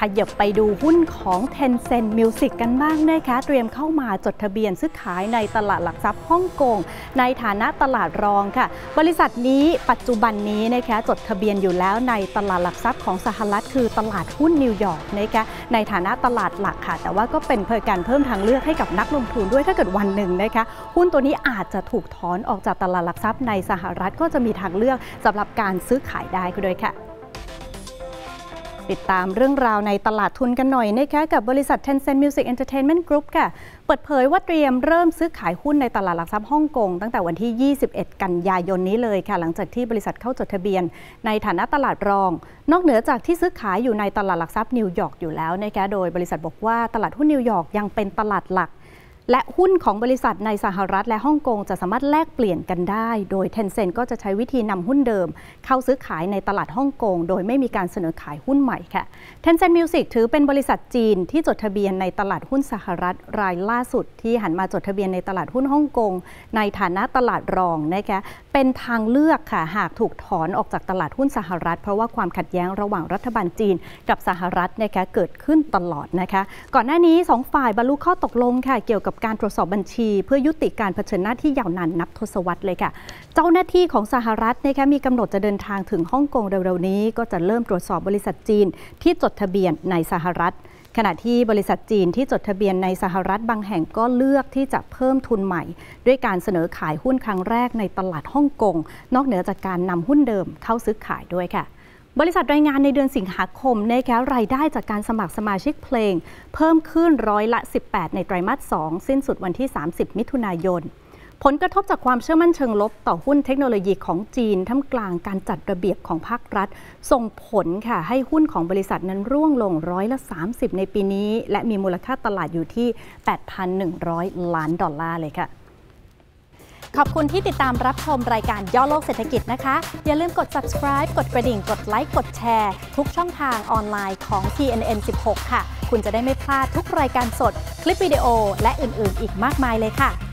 ขยับไปดูหุ้นของ Tencent Music กันบ้างนะคะเตรียมเข้ามาจดทะเบียนซื้อขายในตลาดหลักทรัพย์ฮ่องกงในฐานะตลาดรองค่ะบริษัทนี้ปัจจุบันนี้นะคะจดทะเบียนอยู่แล้วในตลาดหลักทรัพย์ของสหรัฐคือตลาดหุ้นนิวยอร์กนะคะในฐานะตลาดหลักค่ะแต่ว่าก็เป็นเพื่อการเพิ่มทางเลือกให้กับนักลงทุนด้วยถ้าเกิดวันหนึ่งนะคะหุ้นตัวนี้อาจจะถูกถอนออกจากตลาดหลักทรัพย์ในสหรัฐก็จะมีทางเลือกสำหรับการซื้อขายได้ด้วยค่ะติดตามเรื่องราวในตลาดทุนกันหน่อยนะคะกับบริษัท Tencent Music Entertainment Group ค่ะเปิดเผยว่าเตรียมเริ่มซื้อขายหุ้นในตลาดหลักทรัพย์ฮ่องกงตั้งแต่วันที่ 21 กันยายนนี้เลยค่ะหลังจากที่บริษัทเข้าจดทะเบียนในฐานะตลาดรองนอกเหนือจากที่ซื้อขายอยู่ในตลาดหลักทรัพย์นิวยอร์กอยู่แล้วนะคะโดยบริษัทบอกว่าตลาดหุ้นนิวยอร์กยังเป็นตลาดหลักและหุ้นของบริษัทในสหรัฐและฮ่องกงจะสามารถแลกเปลี่ยนกันได้โดย Tencent ก็จะใช้วิธีนำหุ้นเดิมเข้าซื้อขายในตลาดฮ่องกงโดยไม่มีการเสนอขายหุ้นใหม่ค่ะ Tencent Music ถือเป็นบริษัทจีนที่จดทะเบียนในตลาดหุ้นสหรัฐรายล่าสุดที่หันมาจดทะเบียนในตลาดหุ้นฮ่องกงในฐานะตลาดรองนะคะเป็นทางเลือกค่ะหากถูกถอนออกจากตลาดหุ้นสหรัฐเพราะว่าความขัดแย้งระหว่างรัฐบาลจีนกับสหรัฐนะคะเกิดขึ้นตลอดนะคะก่อนหน้านี้2ฝ่ายบรรลุข้อตกลงค่ะเกี่ยวกับการตรวจสอบบัญชีเพื่อยุติการเผชิญหน้าที่ยาวนานนับทศวรรษเลยค่ะเจ้าหน้าที่ของสหรัฐนะคะมีกำหนดจะเดินทางถึงฮ่องกงเร็วๆนี้ก็จะเริ่มตรวจสอบบริษัทจีนที่จดทะเบียนในสหรัฐขณะที่บริษัทจีนที่จดทะเบียนในสหรัฐบางแห่งก็เลือกที่จะเพิ่มทุนใหม่ด้วยการเสนอขายหุ้นครั้งแรกในตลาดฮ่องกงนอกเหนือจากการนำหุ้นเดิมเข้าซื้อขายด้วยค่ะบริษัทรายงานในเดือนสิงหาคมนะคะรายได้จากการสมัครสมาชิกเพลงเพิ่มขึ้น18%ในไตรมาส 2สิ้นสุดวันที่ 30 มิถุนายนผลกระทบจากความเชื่อมั่นเชิงลบต่อหุ้นเทคโนโลยีของจีนท่ามกลางการจัดระเบียบของภาครัฐส่งผลค่ะให้หุ้นของบริษัทนั้นร่วงลง30%ในปีนี้และมีมูลค่าตลาดอยู่ที่ 8,100 ล้านดอลลาร์เลยค่ะขอบคุณที่ติดตามรับชมรายการย่อโลกเศรษฐกิจนะคะอย่าลืมกด subscribe กดกระดิ่งกดไลค์กดแชร์ทุกช่องทางออนไลน์ของ TNN24 ค่ะคุณจะได้ไม่พลาดทุกรายการสดคลิปวิดีโอและอื่นๆอีกมากมายเลยค่ะ